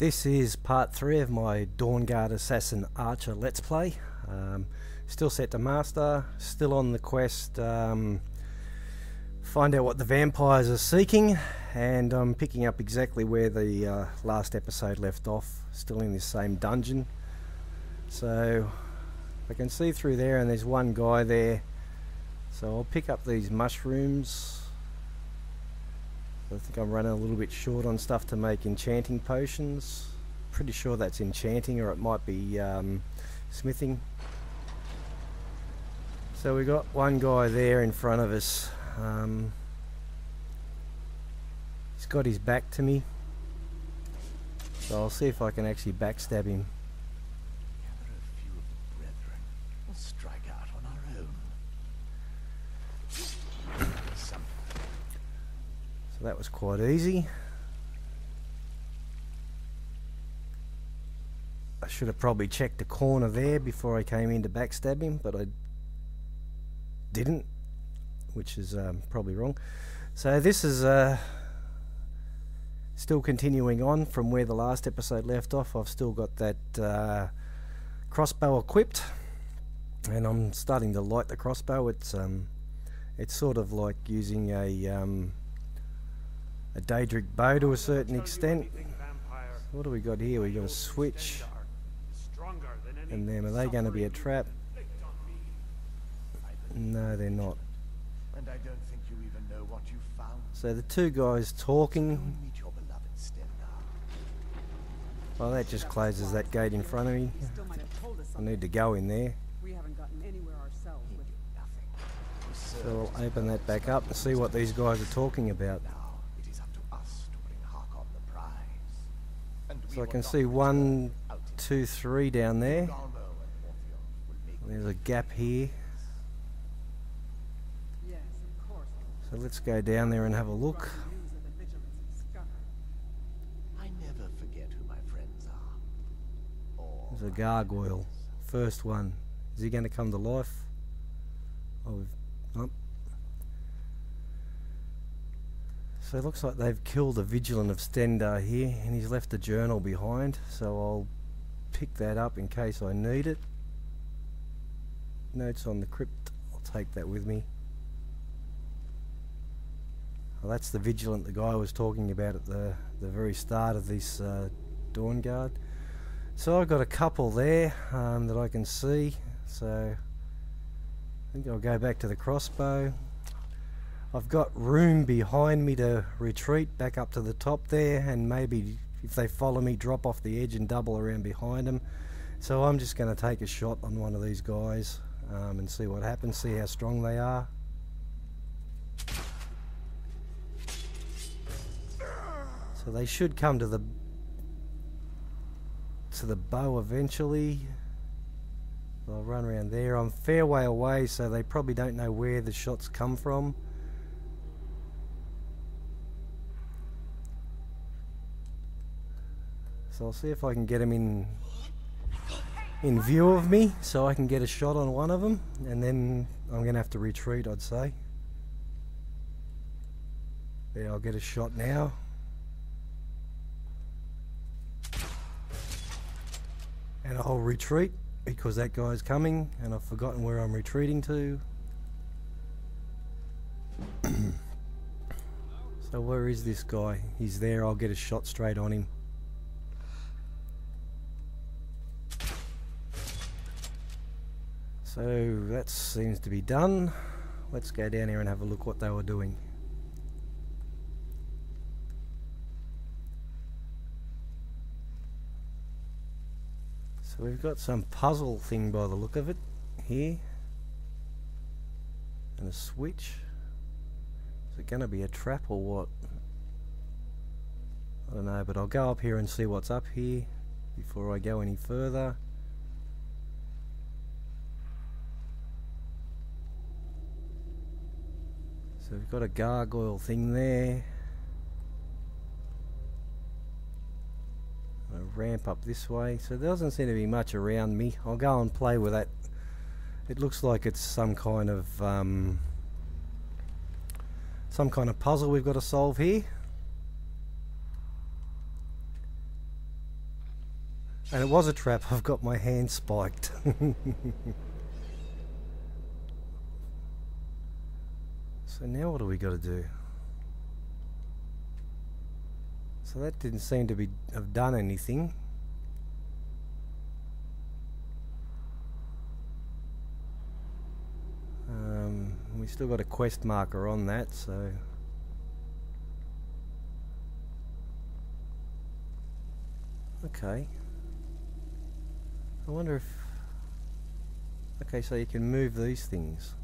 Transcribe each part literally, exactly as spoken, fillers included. This is part three of my Dawnguard Assassin Archer Let's Play. Um, still set to master, still on the quest, um, find out what the vampires are seeking, and I'm picking up exactly where the uh, last episode left off, still in this same dungeon. So I can see through there and there's one guy there, so I'll pick up these mushrooms. I think I'm running a little bit short on stuff to make enchanting potions. Pretty sure that's enchanting, or it might be um, smithing. So we got one guy there in front of us. Um, he's got his back to me, so I'll see if I can actually backstab him. Gather a few of the brethren. We'll strike out on our own. So that was quite easy. I should have probably checked the corner there before I came in to backstab him, but I didn't, which is um, probably wrong. So this is uh, still continuing on from where the last episode left off. I've still got that uh, crossbow equipped, and I'm starting to light the crossbow. It's um, it's sort of like using a um, a Daedric bow to a certain extent. So what do we got here? We got a switch, and then are they going to be a trap? No, they're not. And I don't think you even know what you found. So the two guys talking. Meet your beloved Stendarr. Well, that just closes that gate in front of me. I need to go in there. We haven't gotten anywhere ourselves with nothing. So I'll open that back up and see what these guys are talking about. Now it is up to us to bring Harkon the prize. And so I can see one, two, three down there. There's a gap here. So let's go down there and have a look. I never forget who my friends are. There's a gargoyle. First one. Is he going to come to life? Oh, oh. So it looks like they've killed a vigilant of Stendarr here, and he's left a journal behind. So I'll pick that up in case I need it. Notes on the crypt. I'll take that with me. Well, that's the vigilant the guy was talking about at the, the very start of this uh, Dawnguard. So I've got a couple there um, that I can see, so I think I'll go back to the crossbow. I've got room behind me to retreat back up to the top there, and maybe if they follow me, drop off the edge and double around behind them. So I'm just going to take a shot on one of these guys um, and see what happens, see how strong they are. So they should come to the to the bow eventually. I'll run around there. I'm a fair way away, so they probably don't know where the shots come from. So I'll see if I can get them in in view of me, so I can get a shot on one of them, and then I'm going to have to retreat, I'd say. There, I'll get a shot now. And I'll retreat because that guy's coming, and I've forgotten where I'm retreating to. So where is this guy? He's there. I'll get a shot straight on him. So that seems to be done. Let's go down here and have a look what they were doing. We've got some puzzle thing by the look of it here, and a switch. Is it going to be a trap or what? I don't know, but I'll go up here and see what's up here before I go any further. So we've got a gargoyle thing there. Ramp up this way, so there doesn't seem to be much around me. I'll go and play with that. It looks like it's some kind of um, some kind of puzzle we've got to solve here. And it was a trap. I've got my hand spiked. So now what do we got to do? So that didn't seem to be have done anything. Um, we still got a quest marker on that, so. Okay. I wonder if. Okay, so you can move these things.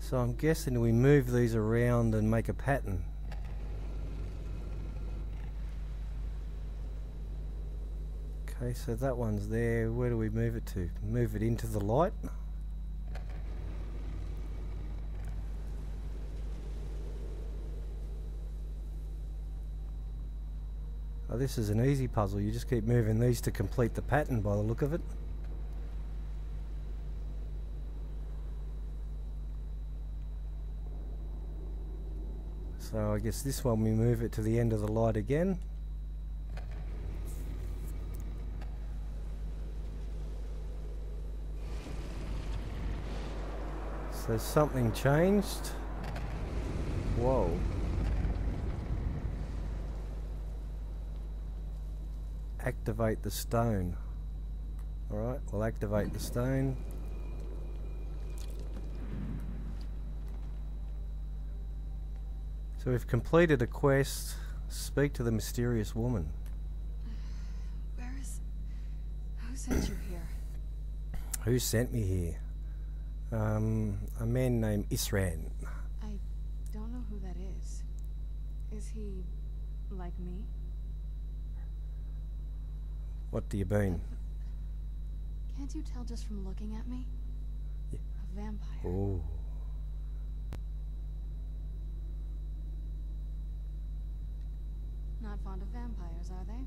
So I'm guessing we move these around and make a pattern. Okay, so that one's there. Where do we move it to? Move it into the light. Oh, this is an easy puzzle. You just keep moving these to complete the pattern by the look of it. So I guess this one we move it to the end of the light again. So something changed. Whoa. Activate the stone. Alright, we'll activate the stone. So we've completed a quest. Speak to the mysterious woman. Where is... Who sent you here? Who sent me here? Um, a man named Isran. I don't know who that is. Is he... like me? What do you mean? Can't you tell just from looking at me? Yeah. A vampire. Oh. Not fond of vampires, are they?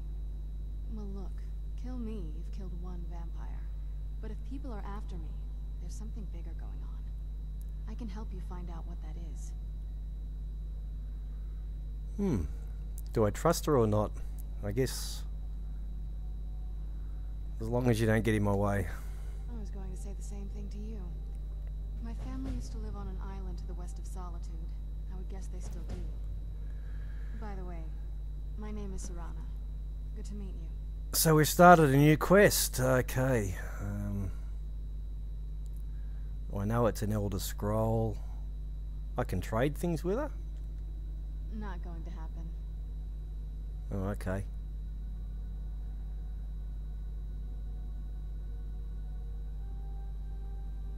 Well, look, kill me, you've killed one vampire. But if people are after me, there's something bigger going on. I can help you find out what that is. Hmm. Do I trust her or not? I guess. As long as you don't get in my way. I was going to say the same thing to you. My family used to live on an island to the west of Solitude. I would guess they still do. By the way, my name is Serana. Good to meet you. So we've started a new quest. Okay. Um, I know it's an Elder Scroll. I can trade things with her? Not going to happen. Oh, okay.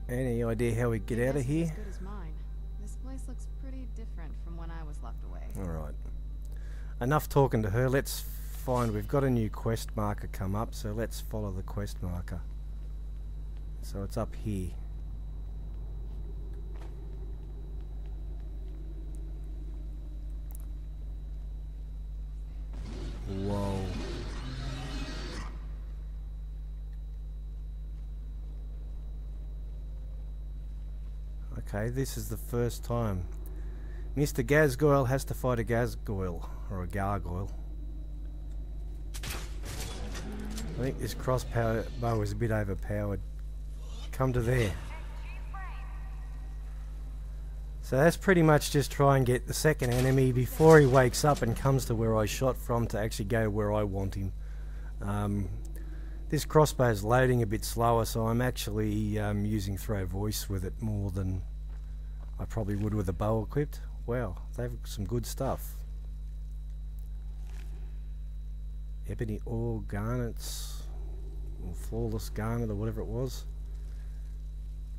Any idea how we get out of here? As good as mine. This place looks pretty different from when I was locked away. Alright. Enough talking to her, let's find, we've got a new quest marker come up, so let's follow the quest marker. So it's up here. Whoa. Okay, this is the first time. Mister Gasgoyle has to fight a Gasgoyle, or a gargoyle. I think this crossbow bow is a bit overpowered. Come to there. So that's pretty much just try and get the second enemy before he wakes up and comes to where I shot from to actually go where I want him. Um, this crossbow is loading a bit slower, so I'm actually um, using throw voice with it more than I probably would with a bow equipped. Wow, they have some good stuff. Ebony ore garnets, or flawless garnet, or whatever it was.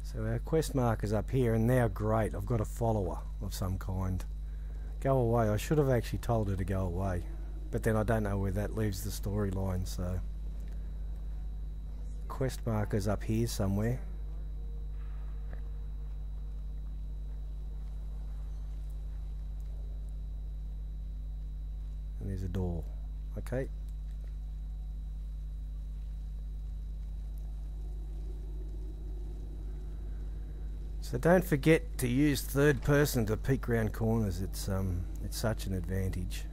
So our quest marker's up here, and now great, I've got a follower of some kind. Go away. I should have actually told her to go away, but then I don't know where that leaves the storyline. So quest marker's up here somewhere. And there's a door. Okay. So don't forget to use third person to peek round corners. It's um, it's such an advantage.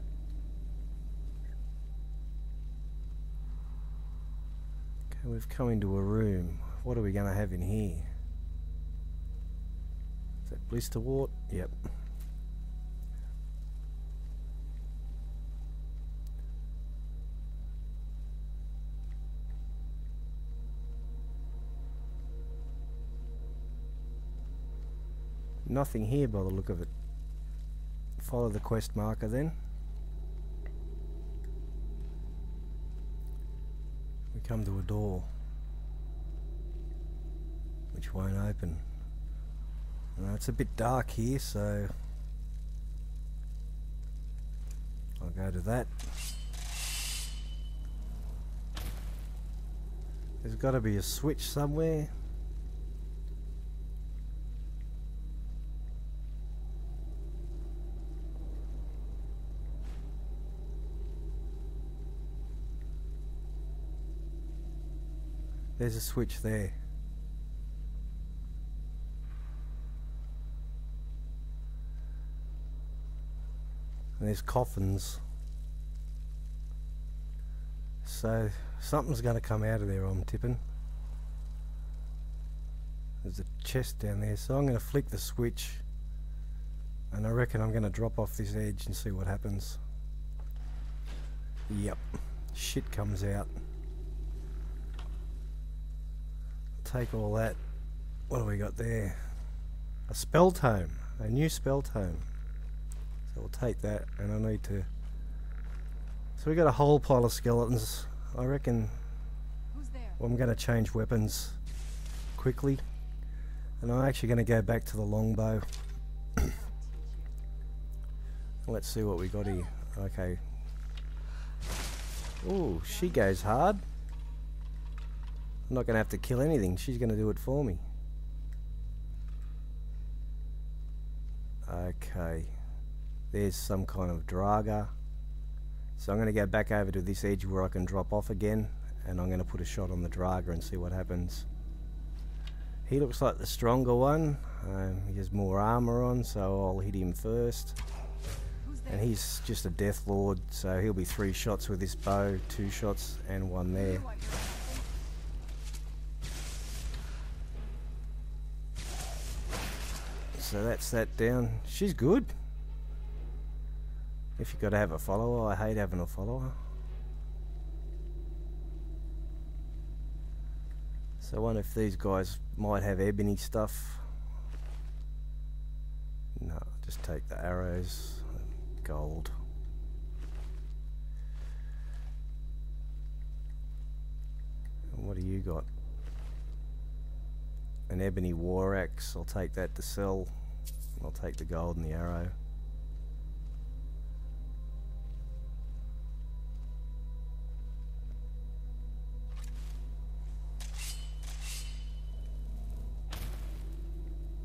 Okay, we've come into a room. What are we going to have in here? Is that blisterwort? Yep. Nothing here by the look of it. Follow the quest marker then. We come to a door which won't open. Now it's a bit dark here, so I'll go to that. There's got to be a switch somewhere. There's a switch there. And there's coffins. So something's going to come out of there, I'm tipping. There's a chest down there, so I'm going to flick the switch. And I reckon I'm going to drop off this edge and see what happens. Yep, shit comes out. Take all that. What have we got there? A spell tome. A new spell tome. So we'll take that, and I need to. So we got a whole pile of skeletons. I reckon. Who's there? Well, I'm going to change weapons quickly, and I'm actually going to go back to the longbow. Let's see what we got here. Okay. Ooh, she goes hard. I'm not going to have to kill anything, she's going to do it for me. Okay, there's some kind of draga. So I'm going to go back over to this edge where I can drop off again, and I'm going to put a shot on the draga and see what happens. He looks like the stronger one. Um, he has more armour on, so I'll hit him first. And he's just a death lord, so he'll be three shots with this bow, two shots and one there. So that's that down. She's good. If you've got to have a follower, I hate having a follower. So I wonder if these guys might have ebony stuff. No, just take the arrows and gold. And what do you got? An ebony war axe, I'll take that to sell. I'll take the gold and the arrow.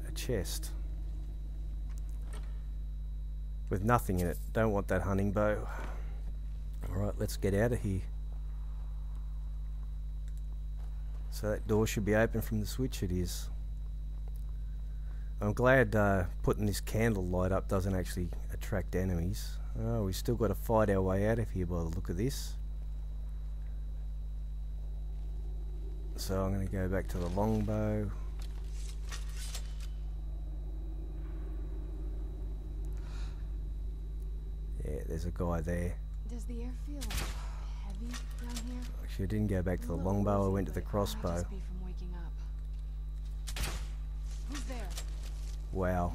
A chest. With nothing in it. Don't want that hunting bow. Alright, let's get out of here. So that door should be open from the switch, it is. I'm glad uh, putting this candle light up doesn't actually attract enemies. Oh, we've still got to fight our way out of here by the look of this. So I'm going to go back to the longbow. Yeah, there's a guy there. Does the air feel heavy down here? Actually, I didn't go back to the longbow, I went to the crossbow. Wow.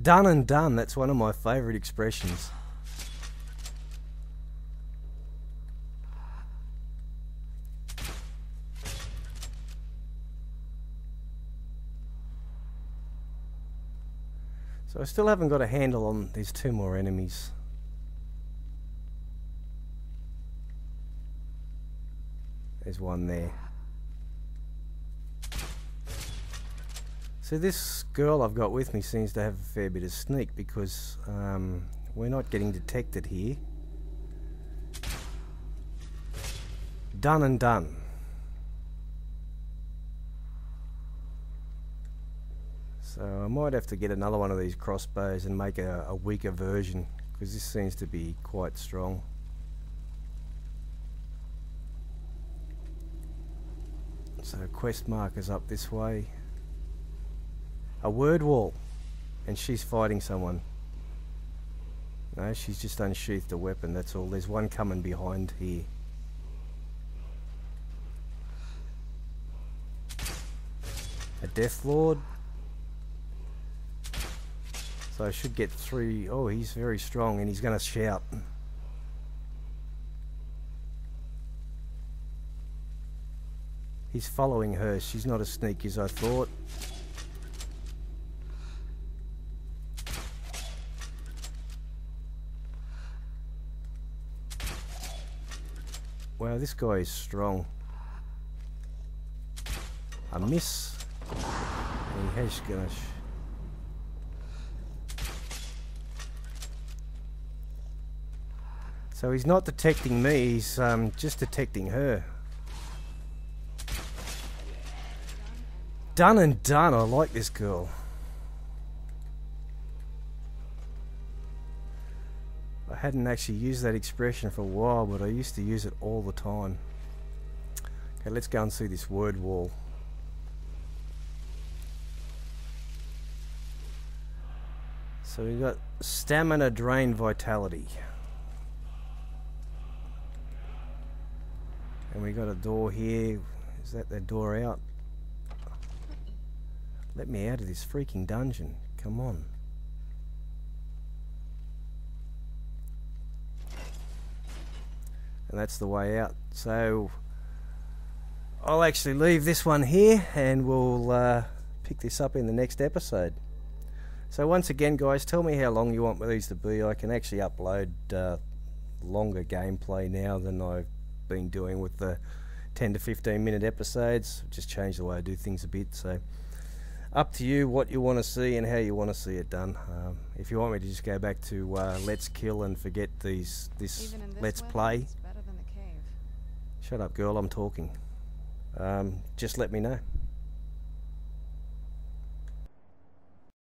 Done and done, that's one of my favourite expressions. So I still haven't got a handle on these two more enemies. There's one there. So this girl I've got with me seems to have a fair bit of sneak because um, We're not getting detected here. Done and done. So I might have to get another one of these crossbows and make a, a weaker version, because this seems to be quite strong. So quest markers up this way. A word wall, and she's fighting someone. No, she's just unsheathed a weapon, that's all. There's one coming behind here. A Death Lord. So I should get three. Oh, he's very strong and he's going to shout. He's following her. She's not as sneaky as I thought. Wow, this guy is strong. I miss. And he has gonna. So he's not detecting me. He's um, just detecting her. Done and done. I like this girl. I hadn't actually used that expression for a while, but I used to use it all the time. Okay, let's go and see this word wall. So we've got stamina, drain, vitality. And we got a door here. Is that the door out? Let me out of this freaking dungeon. Come on. And that's the way out. So I'll actually leave this one here and we'll uh, pick this up in the next episode. So once again, guys, tell me how long you want these to be. I can actually upload uh, longer gameplay now than I've been doing with the ten to fifteen minute episodes. Just changed the way I do things a bit. So up to you what you want to see and how you want to see it done. Um, if you want me to just go back to uh, Let's Kill and forget these this, this Let's weather, Play. Shut up, girl, I'm talking. Um, just let me know.